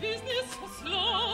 Business was slow.